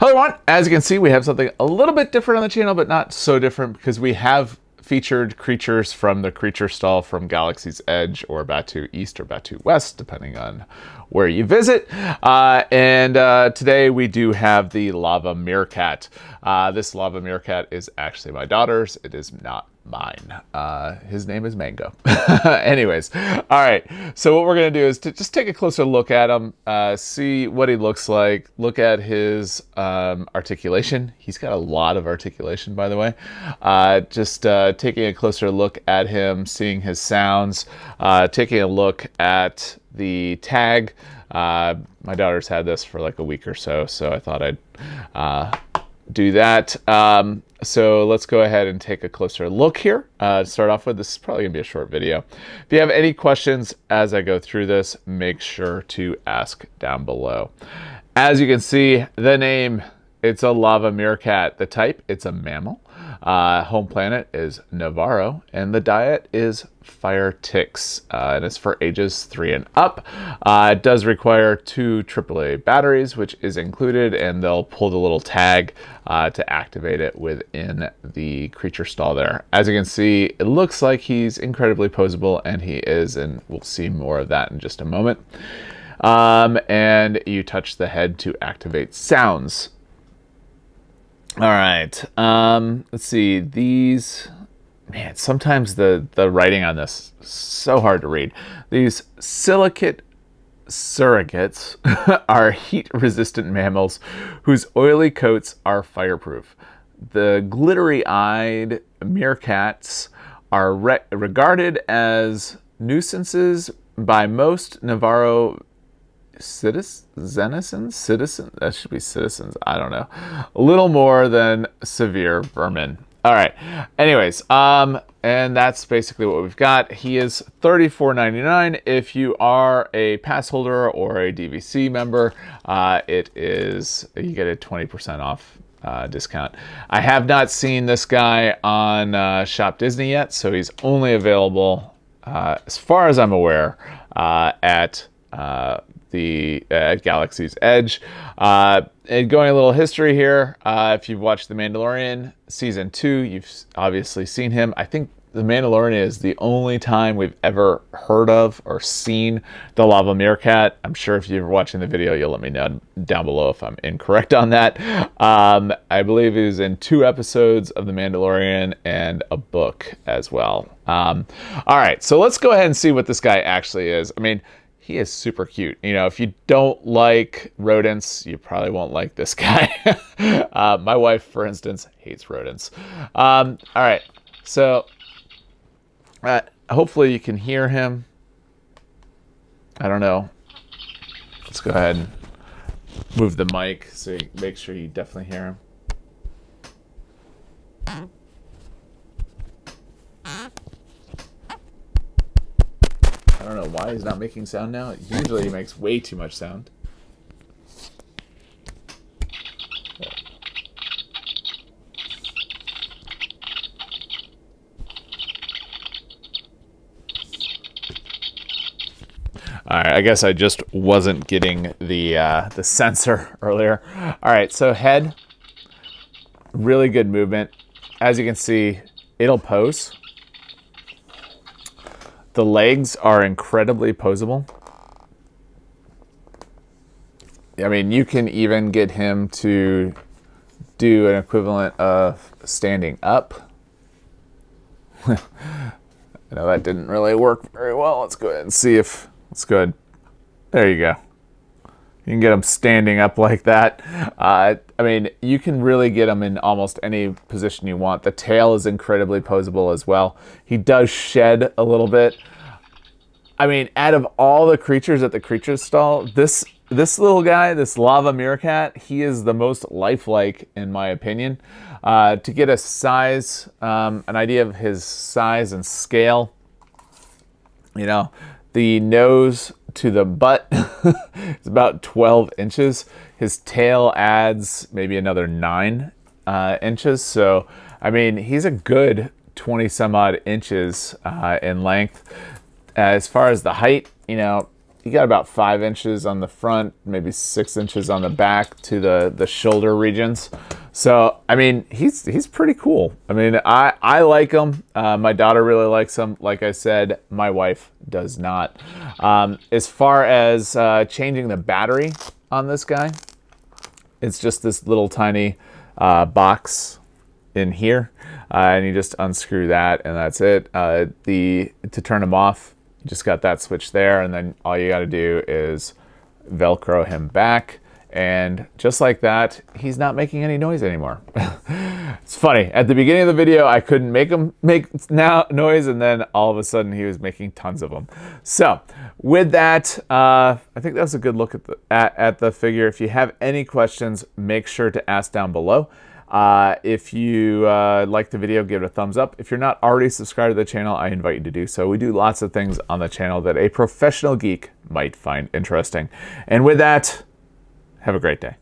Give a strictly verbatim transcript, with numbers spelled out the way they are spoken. Hello everyone, as you can see we have something a little bit different on the channel, but not so different because we have featured creatures from the Creature Stall from Galaxy's Edge or Batuu East or Batuu West, depending on where you visit. Uh, and uh, today we do have the Lava Meerkat. Uh, this Lava Meerkat is actually my daughter's. It is not mine. Uh, his name is Mango. Anyways, all right. So what we're going to do is to just take a closer look at him, uh, see what he looks like, look at his um, articulation. He's got a lot of articulation, by the way. Uh, just uh, taking a closer look at him, seeing his sounds, uh, taking a look at the tag. Uh, my daughter's had this for like a week or so, so I thought I'd uh, do that. Um, so let's go ahead and take a closer look here. Uh, to start off with, this is probably gonna be a short video. If you have any questions as I go through this, make sure to ask down below. As you can see, the name, it's a Lava Meerkat. The type, it's a mammal. Uh, home planet is Nevarro, and the diet is Fire Ticks, uh, and it's for ages three and up. Uh, it does require two triple A batteries, which is included, and they'll pull the little tag uh, to activate it within the Creature Stall there. As you can see, it looks like he's incredibly poseable, and he is, and we'll see more of that in just a moment. Um, and you touch the head to activate sounds. All right, um, let's see, these, man, sometimes the, the writing on this is so hard to read. These silicate surrogates are heat-resistant mammals whose oily coats are fireproof. The glittery-eyed meerkats are re regarded as nuisances by most Nevarro citizens, citizen, that should be citizens, I don't know, a little more than severe vermin. All right, anyways, um, and that's basically what we've got. He is thirty-four ninety-nine. If you are a pass holder or a D V C member, uh, it is, you get a twenty percent off uh, discount. I have not seen this guy on uh, Shop Disney yet, so he's only available, uh, as far as I'm aware, uh, at uh, the uh, Galaxy's Edge. Uh, and going a little history here, uh, if you've watched The Mandalorian season two, you've obviously seen him. I think The Mandalorian is the only time we've ever heard of or seen the Lava Meerkat. I'm sure if you're watching the video, you'll let me know down below if I'm incorrect on that. Um, I believe it was in two episodes of The Mandalorian and a book as well. Um, all right, so let's go ahead and see what this guy actually is. I mean, he is super cute. You know, if you don't like rodents, you probably won't like this guy. uh, my wife, for instance, hates rodents. Um, all right, so uh, hopefully you can hear him. I don't know. Let's go ahead and move the mic so you make sure you definitely hear him. I don't know why he's not making sound now. Usually he makes way too much sound. All right, I guess I just wasn't getting the uh, the sensor earlier. All right, so head, really good movement. As you can see, it'll pose. The legs are incredibly poseable. I mean, you can even get him to do an equivalent of standing up. I know that didn't really work very well. Let's go ahead and see if, let's go ahead. There you go. You can get them standing up like that. Uh, I mean, you can really get them in almost any position you want. The tail is incredibly poseable as well. He does shed a little bit. I mean, out of all the creatures at the Creature Stall, this this little guy, this Lava Meerkat, he is the most lifelike in my opinion. Uh, to get a size, um, an idea of his size and scale, you know, the nose to the butt is about twelve inches. His tail adds maybe another nine uh, inches. So, I mean, he's a good twenty some odd inches uh, in length. As far as the height, you know, you got about five inches on the front, maybe six inches on the back to the, the shoulder regions. So, I mean, he's he's pretty cool. I mean, I, I like him. Uh, my daughter really likes him. Like I said, my wife does not. Um, as far as uh, changing the battery on this guy, it's just this little tiny uh, box in here. Uh, and you just unscrew that and that's it. Uh, the to turn him off, you just got that switch there, and then all you got to do is Velcro him back, and just like that, he's not making any noise anymore. It's funny, at the beginning of the video I couldn't make him make now noise, and then all of a sudden he was making tons of them. So with that, uh, I think that was a good look at the, at, at the figure. If you have any questions, make sure to ask down below. Uh, if you uh, like the video, give it a thumbs up. If you're not already subscribed to the channel, I invite you to do so. We do lots of things on the channel that a professional geek might find interesting. And with that, have a great day.